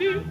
Bandiere